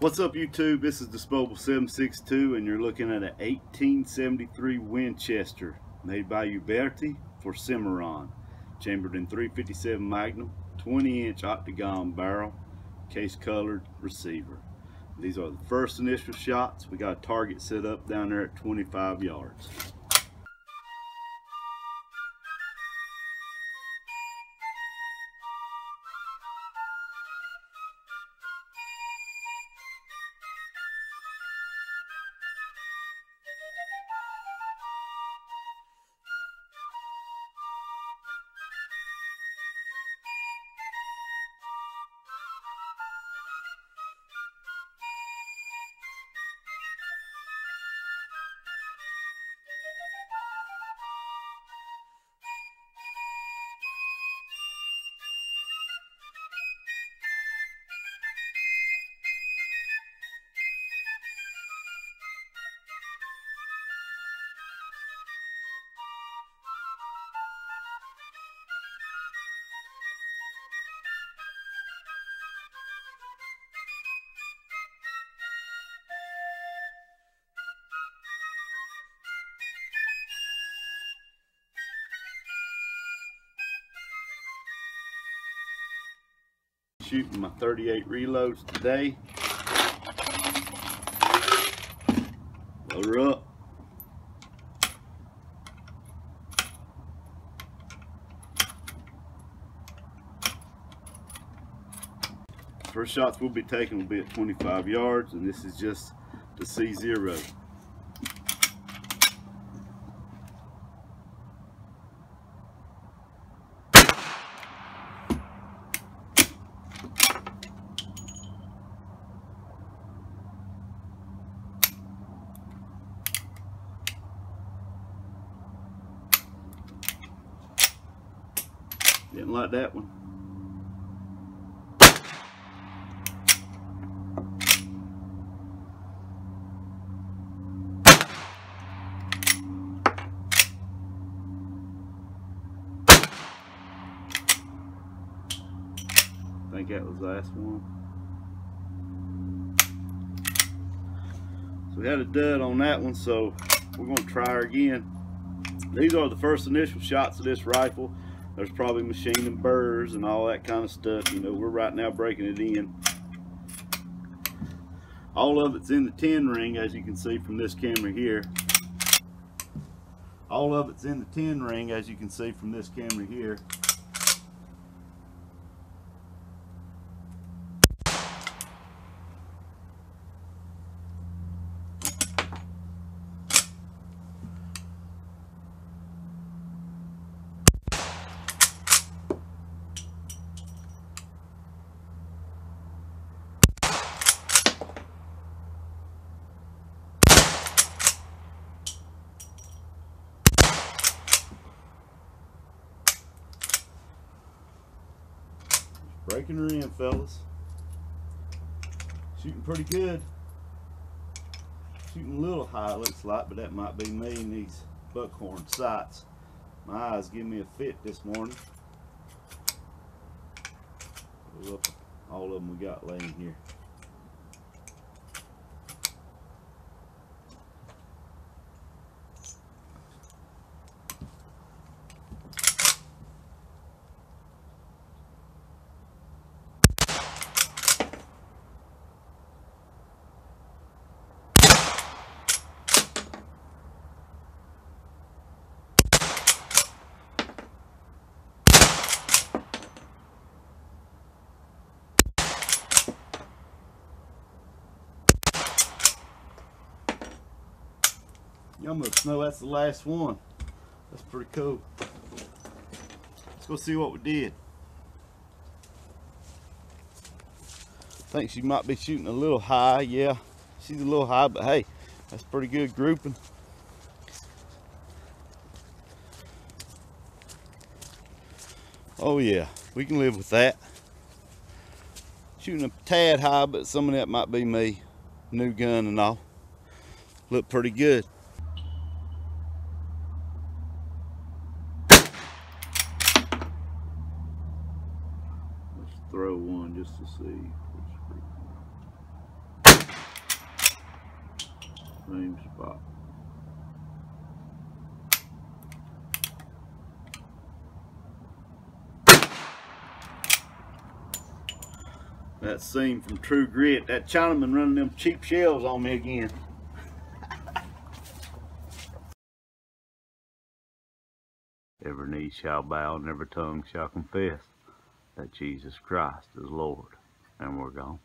What's up YouTube, this is Disposable762 and you're looking at an 1873 Winchester made by Uberti for Cimarron, chambered in .357 Magnum, 20-inch octagon barrel, case colored receiver. These are the first initial shots. We got a target set up down there at 25 yards. Shooting my 38 reloads today. Load her up. First shots we'll be taking will be at 25 yards, and this is just the C0. Didn't like that one. I think that was the last one. So we had a dud on that one, so we're going to try her again. These are the first initial shots of this rifle. There's probably machine and burrs and all that kind of stuff. You know, we're right now breaking it in. All of it's in the 10 ring, as you can see from this camera here. All of it's in the 10 ring, as you can see from this camera here. Breaking her in, fellas. Shooting pretty good. Shooting a little high, looks like, but that might be me in these buckhorn sights. My eyes give me a fit this morning. Look, all of them we got laying here. Y'all must know that's the last one. That's pretty cool. Let's go see what we did. I think she might be shooting a little high. Yeah, she's a little high, but hey, that's pretty good grouping. Oh yeah, we can live with that. Shooting a tad high, but some of that might be me. New gun and all. Looked pretty good. Throw one just to see. same spot. That scene from True Grit, that Chinaman running them cheap shells on me again. Every knee shall bow and every tongue shall confess that Jesus Christ is Lord. And we're gone.